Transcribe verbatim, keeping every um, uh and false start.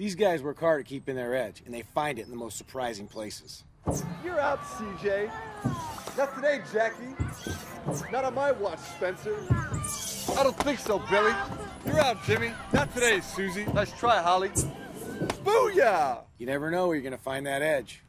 These guys work hard at keeping their edge, and they find it in the most surprising places. You're out, C J. Not today, Jackie. Not on my watch, Spencer. I don't think so, Billy. You're out, Jimmy. Not today, Susie. Nice try, Holly. Booyah! You never know where you're going to find that edge.